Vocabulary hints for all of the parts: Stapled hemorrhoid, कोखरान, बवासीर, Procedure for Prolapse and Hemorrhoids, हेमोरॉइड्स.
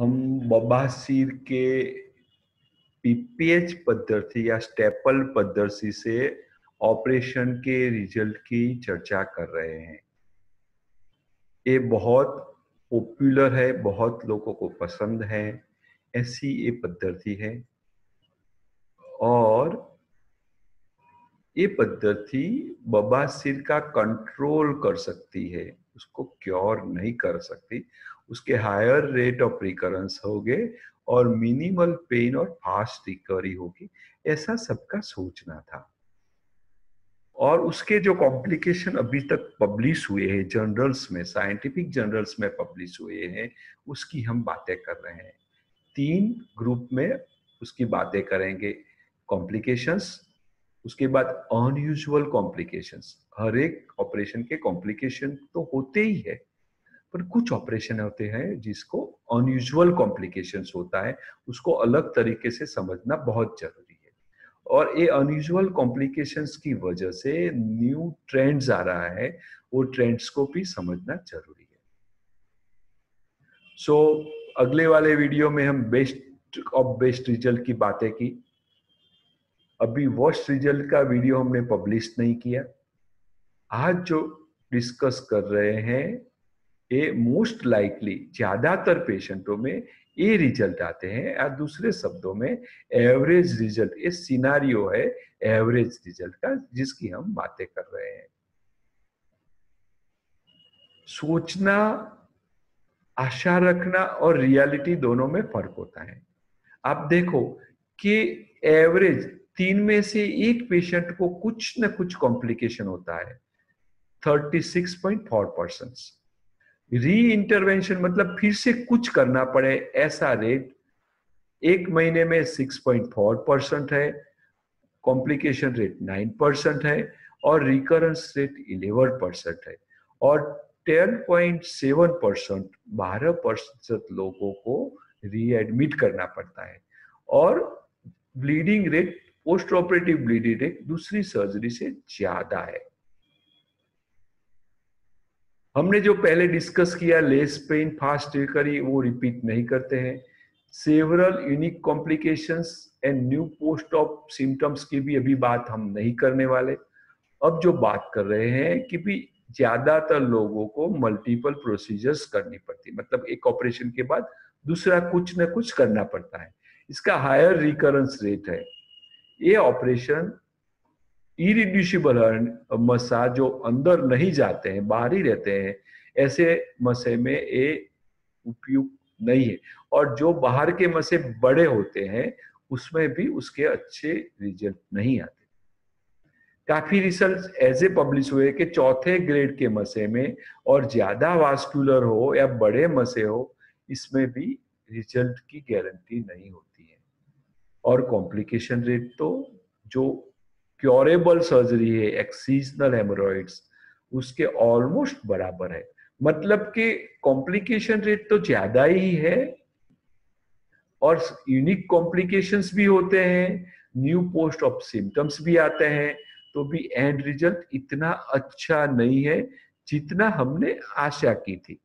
हम बबासीर के पीपीएच पद्धति या स्टेपल पद्धति से ऑपरेशन के रिजल्ट की चर्चा कर रहे हैं। ये बहुत पॉपुलर है, बहुत लोगों को पसंद है, ऐसी ये पद्धति है। और ये पद्धति बबासीर का कंट्रोल कर सकती है, उसको क्योर नहीं कर सकती। उसके हायर रेट ऑफ रिकरेंस होंगे और मिनिमल पेन और फास्ट रिकवरी होगी, ऐसा सबका सोचना था। और उसके जो कॉम्प्लिकेशन अभी तक पब्लिश हुए हैं जर्नल्स में, साइंटिफिक जर्नल्स में पब्लिश हुए हैं, उसकी हम बातें कर रहे हैं। 3 ग्रुप में उसकी बातें करेंगे। कॉम्प्लिकेशंस, उसके बाद अनयूजुअल कॉम्प्लिकेशंस। हर एक ऑपरेशन के कॉम्प्लिकेशन तो होते ही है, पर कुछ ऑपरेशन होते हैं जिसको अनयूजुअल कॉम्प्लिकेशंस होता है, उसको अलग तरीके से समझना बहुत जरूरी है। और ये अनयूजुअल कॉम्प्लिकेशंस की वजह से न्यू ट्रेंड्स आ रहा है, वो ट्रेंड्स को भी समझना जरूरी है। सो अगले वाले वीडियो में हम बेस्ट ऑफ बेस्ट रिजल्ट की बातें की। अभी वर्स्ट रिजल्ट का वीडियो हमने पब्लिश नहीं किया। आज जो डिस्कस कर रहे हैं ये मोस्ट लाइकली ज्यादातर पेशेंटों में ये रिजल्ट आते हैं, या दूसरे शब्दों में एवरेज रिजल्ट, ये सिनारियो है एवरेज रिजल्ट का जिसकी हम बातें कर रहे हैं। सोचना, आशा रखना और रियलिटी दोनों में फर्क होता है। आप देखो कि एवरेज 3 में से 1 पेशेंट को कुछ न कुछ कॉम्प्लिकेशन होता है, 36.4%। री इंटरवेंशन मतलब फिर से कुछ करना पड़े, ऐसा रेट 1 महीने में 6.4% है, कॉम्प्लिकेशन रेट 9% है और रिकरेंस रेट 11% है। और 10.7%, 12% लोगों को रीएडमिट करना पड़ता है। और bleeding rate, post operative bleeding rate दूसरी सर्जरी से ज्यादा है। हमने जो पहले डिस्कस किया लेस पेन फास्ट रिकवरी, वो रिपीट नहीं करते हैं। Several unique complications and new post op symptoms की भी अभी बात हम नहीं करने वाले। अब जो बात कर रहे हैं कि भी ज्यादातर लोगों को मल्टीपल प्रोसीजर्स करनी पड़ती, मतलब एक ऑपरेशन के बाद दूसरा कुछ ना कुछ करना पड़ता है। इसका हायर रिकरेंस रेट है। ये ऑपरेशन इरिड्यूसिबल मसा जो अंदर नहीं जाते हैं, बाहर ही रहते हैं, ऐसे मसे में ये उपयुक्त नहीं है। और जो बाहर के मसे बड़े होते हैं उसमें भी उसके अच्छे रिजल्ट नहीं आते। काफी रिसर्च ऐसे पब्लिश हुए कि चौथे ग्रेड के मसे में और ज्यादा वास्कुलर हो या बड़े मसे हो, इसमें भी रिजल्ट की गारंटी नहीं होती है। और कॉम्प्लिकेशन रेट तो जो क्योरेबल सर्जरी है, एक्सीजनल हेमोरॉइड्स, उसके ऑलमोस्ट बराबर है। मतलब कि कॉम्प्लिकेशन रेट तो ज्यादा ही है और यूनिक कॉम्प्लिकेशंस भी होते हैं, न्यू पोस्ट ऑफ सिम्टम्स भी आते हैं, तो भी एंड रिजल्ट इतना अच्छा नहीं है जितना हमने आशा की थी।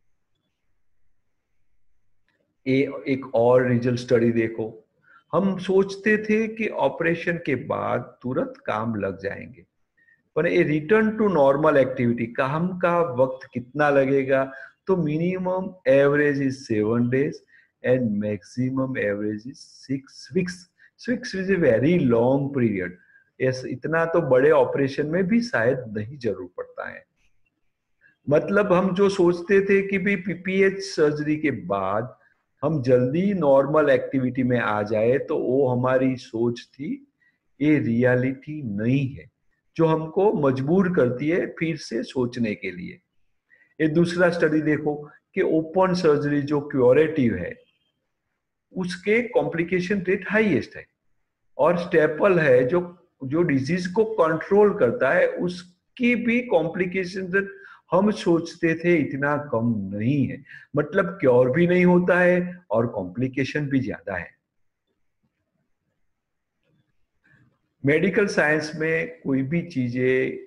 एक और रिजल्ट स्टडी देखो। हम सोचते थे कि ऑपरेशन के बाद तुरंत काम लग जाएंगे, पर ये रिटर्न टू नॉर्मल एक्टिविटी, काम का वक्त कितना लगेगा, तो minimum average is 7 days and maximum average is 6 weeks। 6 weeks is very long period. इतना तो बड़े ऑपरेशन में भी शायद नहीं जरूर पड़ता है। मतलब हम जो सोचते थे कि भी पीपीएच सर्जरी के बाद हम जल्दी नॉर्मल एक्टिविटी में आ जाए, तो वो हमारी सोच थी, ये रियलिटी नहीं है जो हमको मजबूर करती है फिर से सोचने के लिए। ये दूसरा स्टडी देखो कि ओपन सर्जरी जो क्योरेटिव है उसके कॉम्प्लिकेशन रेट हाईएस्ट है। और स्टेपल है जो डिजीज को कंट्रोल करता है, उसकी भी कॉम्प्लिकेशन रेट हम सोचते थे इतना कम नहीं है। मतलब क्योर भी नहीं होता है और कॉम्प्लिकेशन भी ज्यादा है। मेडिकल साइंस में कोई भी चीजें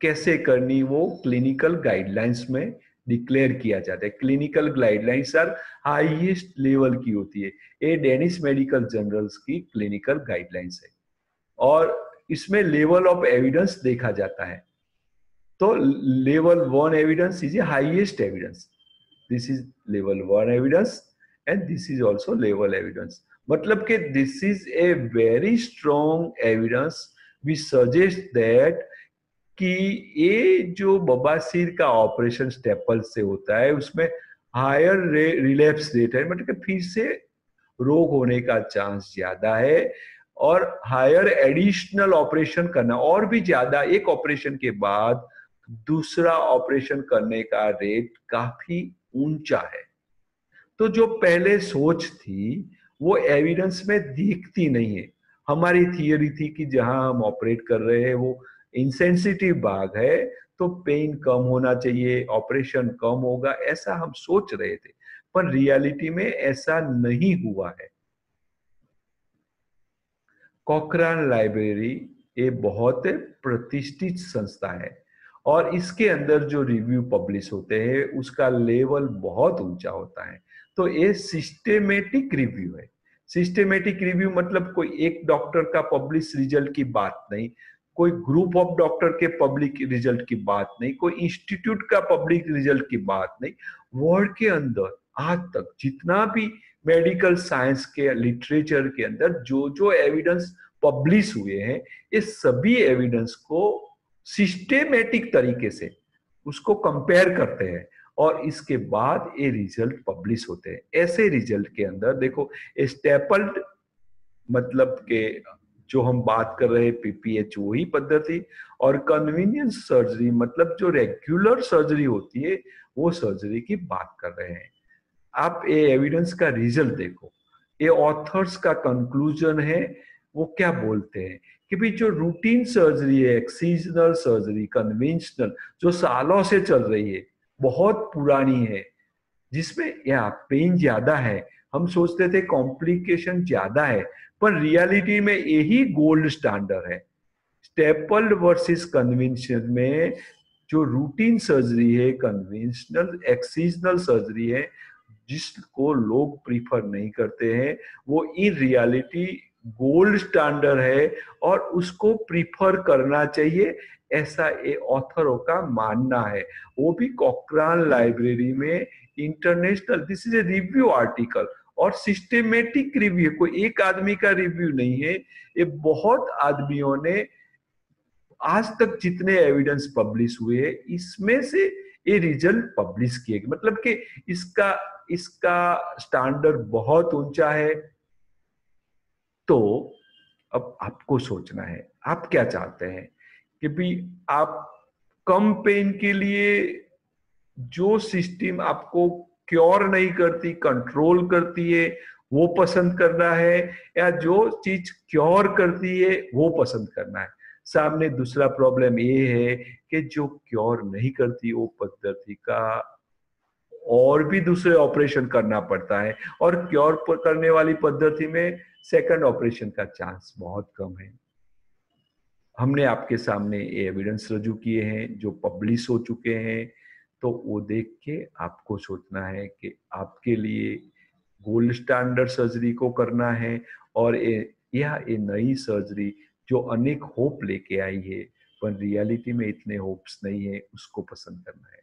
कैसे करनी वो क्लिनिकल गाइडलाइंस में डिक्लेयर किया जाता है। Clinical guidelines sir highest level की होती है, ये डेनिश मेडिकल जर्नल्स की क्लिनिकल गाइडलाइंस है और इसमें लेवल ऑफ एविडेंस देखा जाता है। तो level one evidence is a highest evidence, this is level one evidence and this is also level evidence, मतलब कि this is a very strong evidence we suggest that कि ये जो बबासीर का ऑपरेशन स्टेपल से होता है उसमें हायर रिलैप्स रेट है, मतलब कि फिर से रोग होने का चांस ज्यादा है और हायर एडिशनल ऑपरेशन करना और भी ज्यादा, एक ऑपरेशन के बाद दूसरा ऑपरेशन करने का रेट काफी ऊंचा है। तो जो पहले सोच थी वो एविडेंस में दिखती नहीं है। हमारी थियरी थी कि जहां हम ऑपरेट कर रहे हैं वो इनसेंसिटिव भाग है तो पेन कम होना चाहिए, ऑपरेशन कम होगा, ऐसा हम सोच रहे थे, पर रियलिटी में ऐसा नहीं हुआ है। कोखरान लाइब्रेरी ये बहुत प्रतिष्ठित संस्था है और इसके अंदर जो रिव्यू पब्लिश होते हैं उसका लेवल बहुत ऊंचा होता है। तो ये सिस्टेमेटिक रिव्यू है। सिस्टेमेटिक रिव्यू मतलब कोई एक डॉक्टर का पब्लिश रिजल्ट की बात नहीं, कोई ग्रुप ऑफ डॉक्टर के पब्लिक रिजल्ट की बात नहीं, कोई इंस्टीट्यूट का पब्लिक रिजल्ट की बात नहीं। वर्ल्ड के अंदर आज तक जितना भी मेडिकल साइंस के लिटरेचर के अंदर जो जो एविडेंस पब्लिश हुए हैं ये सभी एविडेंस को सिस्टेमेटिक तरीके से उसको कंपेयर करते हैं और इसके बाद ये रिजल्ट पब्लिश होते हैं। ऐसे रिजल्ट के अंदर देखो स्टेपल्ड मतलब के जो हम बात कर रहे हैं पीपीएच वही पद्धति और कन्वीनियंस सर्जरी मतलब जो रेगुलर सर्जरी होती है वो सर्जरी की बात कर रहे हैं। आप ये एविडेंस का रिजल्ट देखो, ये ऑथर्स का कंक्लूजन है, वो क्या बोलते हैं कि भी जो रूटीन सर्जरी है, एक्सीजनल सर्जरी कन्वेंशनल जो सालों से चल रही है, बहुत पुरानी है, जिसमें या पेन ज्यादा है, हम सोचते थे कॉम्प्लिकेशन ज्यादा है, पर रियलिटी में यही गोल्ड स्टैंडर्ड है। स्टेपल्ड वर्सेस कन्वेंशनल में जो रूटीन सर्जरी है, कन्वेंशनल एक्सीजनल सर्जरी है, जिसको लोग प्रीफर नहीं करते हैं, वो इन रियलिटी गोल्ड स्टैंडर्ड है और उसको प्रीफर करना चाहिए, ऐसा ये ऑथरों का मानना है। वो भी कोखरान लाइब्रेरी में international, this is a review article और सिस्टेमेटिक रिव्यू, कोई एक आदमी का रिव्यू नहीं है, ये बहुत आदमियों ने आज तक जितने एविडेंस पब्लिश हुए हैं इसमें से ये रिजल्ट पब्लिश किए गए, मतलब कि इसका स्टैंडर्ड बहुत ऊंचा है। तो अब आपको सोचना है आप क्या चाहते हैं कि भी आप कम पेन के लिए जो सिस्टम आपको क्योर नहीं करती, कंट्रोल करती है, वो पसंद करना है या जो चीज क्योर करती है वो पसंद करना है। सामने दूसरा प्रॉब्लम ये है कि जो क्योर नहीं करती वो पद्धति का और भी दूसरे ऑपरेशन करना पड़ता है और क्योर करने वाली पद्धति में सेकंड ऑपरेशन का चांस बहुत कम है। हमने आपके सामने ये एविडेंस रजू किए हैं जो पब्लिश हो चुके हैं, तो वो देख के आपको सोचना है कि आपके लिए गोल्ड स्टैंडर्ड सर्जरी को करना है और यह नई सर्जरी जो अनेक होप लेके आई है पर रियलिटी में इतने होप्स नहीं है उसको पसंद करना है।